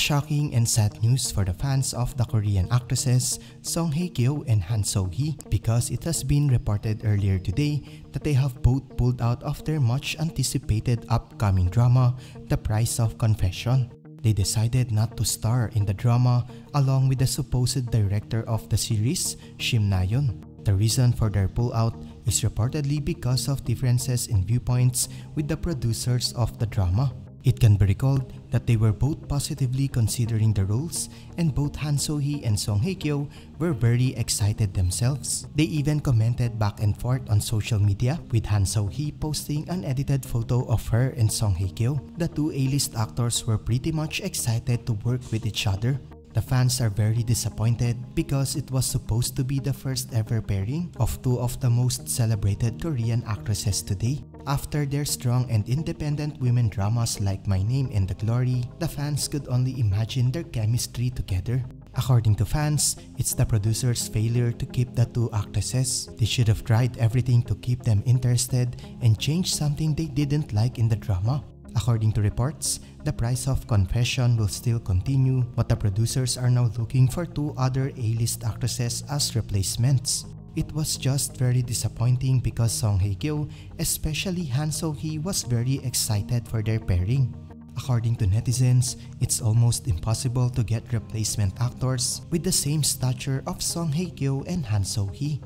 shocking and sad news for the fans of the Korean actresses Song Hye-kyo and Han So-hee, because it has been reported earlier today that they have both pulled out of their much-anticipated upcoming drama, The Price of Confession. They decided not to star in the drama along with the supposed director of the series, Shim Nayeon. The reason for their pullout is reportedly because of differences in viewpoints with the producers of the drama. It can be recalled that they were both positively considering the roles, and both Han So-hee and Song Hye-kyo were very excited themselves. They even commented back and forth on social media, with Han So-hee posting an edited photo of her and Song Hye-kyo. The two A-list actors were pretty much excited to work with each other. The fans are very disappointed because it was supposed to be the first ever pairing of two of the most celebrated Korean actresses today. After their strong and independent women dramas like My Name and The Glory, the fans could only imagine their chemistry together. According to fans, it's the producer's failure to keep the two actresses. They should have tried everything to keep them interested and change something they didn't like in the drama. According to reports, The Price of Confession will still continue, but the producers are now looking for two other A-list actresses as replacements. It was just very disappointing because Song Hye-kyo, especially Han So-hee, was very excited for their pairing. According to netizens, it's almost impossible to get replacement actors with the same stature of Song Hye-kyo and Han So-hee.